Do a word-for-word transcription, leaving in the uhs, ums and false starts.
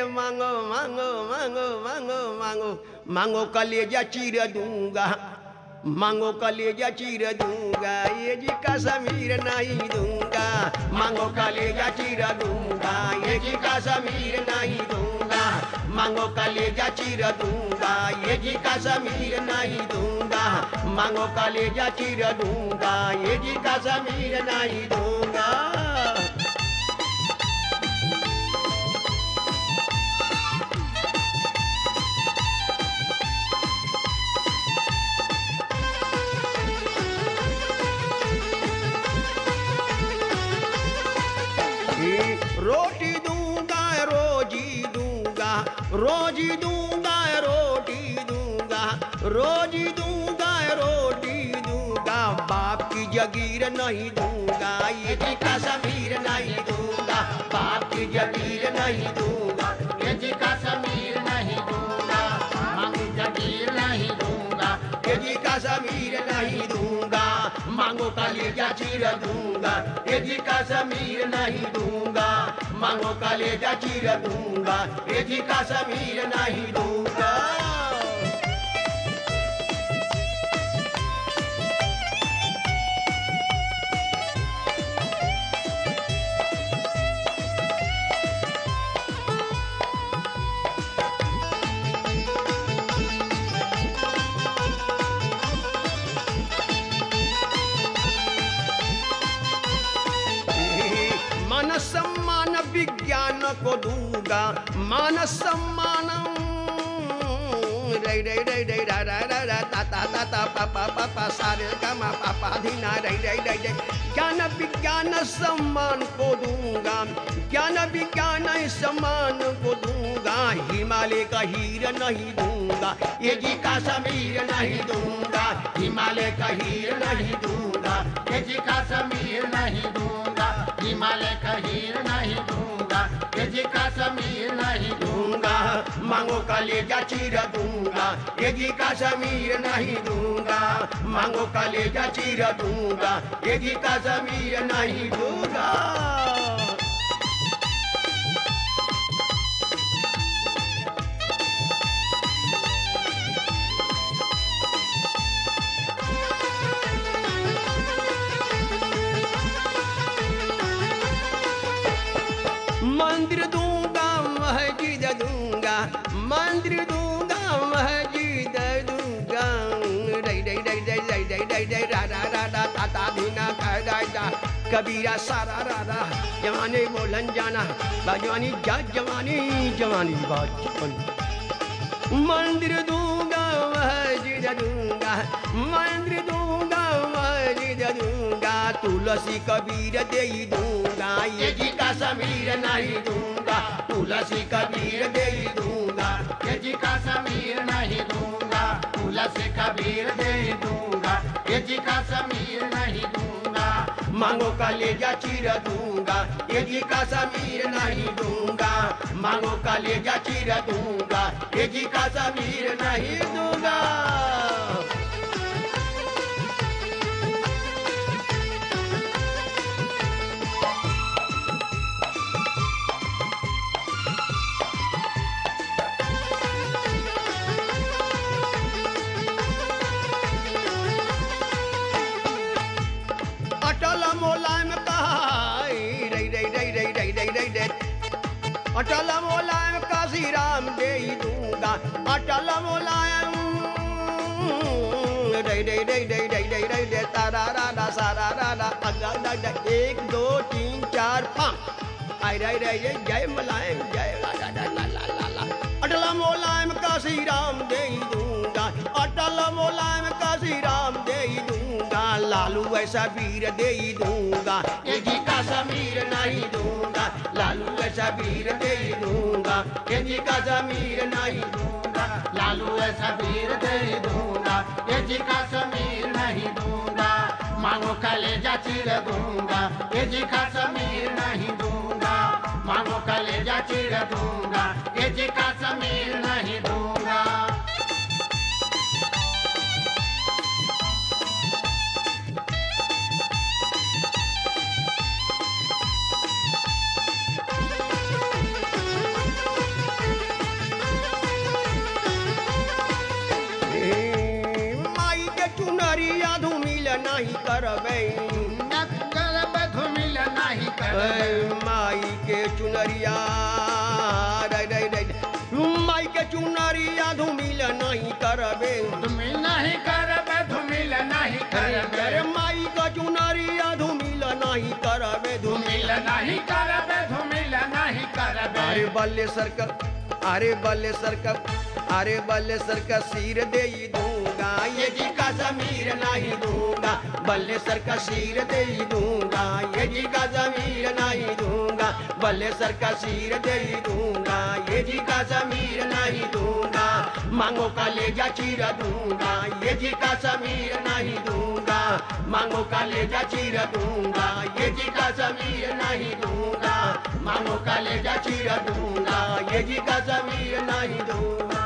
रे मांगो मांगो मांगो मांगो मांगो मांगो कलेजा चीर दूंगा, मांगो कलेजा चीर दूंगा, ये जी कश्मीर नहीं दूंगा। मांगो कलेजा चीर दूंगा, ये जी कश्मीर नहीं दूंगा। मांगो कलेजा चीर दूंगा, ये जी कश्मीर नहीं दूंगा। मांगो कलेजा चीर दूंगा, ये जी कश्मीर नहीं दूंगा। रोटी दूंगा रोजी दूंगा, रोजी दूंगा रोटी दूंगा, रोजी दूंगा रोटी दूंगा। बाप की जगीर नहीं दूंगा, ये जी कश्मीर नहीं दूंगा। बाप की जगीर नहीं दूंगा, ये जी कश्मीर नहीं दूंगा। मांगो जगीर नहीं दूंगा, ये जी कश्मीर नहीं दूंगा। मांगो कलेजा चीर दूंगा, ये जी कश्मीर नहीं दूंगा। मांगो कलेजा चीर दूंगा, ये जी कश्मीर नहीं दूंगा। सम्मान विज्ञान को दूंगा, मान सम्मान रे रे रे रे रा रा रा रा ता ता ता ता पा पा पा पा सा रे गा मा पा पा धी ना रे रे रे रे। ज्ञान विज्ञान सम्मान को दूंगा, ज्ञान विज्ञान सम्मान को दूंगा। हिमालय का हीरा नहीं दूंगा, ये जी कश्मीर नहीं दूंगा। हिमालय का हीरा नहीं दूंगा, ये जी कश्मीर नहीं दूंगा। हिमालय का हीर नहीं दूंगा, ये जी कश्मीर नहीं दूंगा। मांगो कलेजा चीर दूंगा, ये जी कश्मीर नहीं दूंगा। मांगो कलेजा चीर दूंगा, ये जी कश्मीर नहीं दूंगा। मंदिर दूंगा मस्जिद दूंगा, मंदिर दूंगा मस्जिद दूंगा। डई डई डई डई डई डई डई डई रा रा रा रा ता ता धीना का दा दा कबीरा सारा रा रा। जवानी बोलन जाना बाजवानी जा जवानी जवानी बाजपन। मंदिर दूंगा मस्जिद दूंगा, मंदिर दूंगा मस्जिद दूंगा। तुलसी कबीर दे दूंगा, ये जी कश्मीर नहीं दूंगा। तुलसी कबीर दे दूंगा, ये जी कश्मीर नहीं दूंगा। तुलसी कबीर दे दूंगा, ये जी कश्मीर नहीं दूंगा। मांगो कलेजा चीर दूंगा, ये जी कश्मीर नहीं दूंगा। मांगो कलेजा चीर दूंगा, ये जी कश्मीर नहीं दूंगा। अटल मोलायम काशी राम दे दूंगा, अटल मोलायम रे रे रे रे रे रे रे तारा रा रा सारा रा रा अगा दा दा एक दो तीन चार पाँच आई रे रे ये जय मलायम जय ला ला ला ला ला। अटल मोलायम काशी राम दे दूंगा, अटल मोलायम काशी राम दे दूंगा। लालू ऐसा वीर दे दूंगा, ये जी कश्मीर नहीं दूंगा। लालू ऐसा वीर दे दूंगा, ये जी कश्मीर नहीं दूंगा। लालू ऐसा वीर दे दूंगा, ये जी कश्मीर नहीं दूंगा। मांगो कलेजा चीर दूंगा, ये जी कश्मीर नहीं दूंगा। मांगो कलेजा चीर दूंगा, ये जी कश्मीर नहीं दूंगा। नहीं करबै, जुन्नत करब धुमिल नहीं करबै। माई के चुनरिया माई के चुनरिया धुमिल नहीं करबै, धुमिल नहीं करब धुमिल नहीं करबै। माई के चुनरिया धुमिल नहीं करबै, धुमिल नहीं करबै धुमिल नहीं करबै। अरे बल्ले सरकर अरे बल्ले सरकर अरे बल्ले सरकर सिर दे दूंगा, ये जी का जमीर नहीं दूंगा। बल्ले सरकर सिर दे दूंगा, ये जी का जमीर नहीं दूंगा। बल्ले सरकर सिर दे दूंगा, ये जी का जमीर नहीं दूंगा। मांगो कलेजा चीर दूंगा, ये जी का जमीर नहीं दूंगा। मांगो कलेजा चीर दूंगा, ये जी का जमीर नहीं दूंगा। मांगो कलेजा चीर दूंगा, ये जी का जमीर नहीं दूंगा।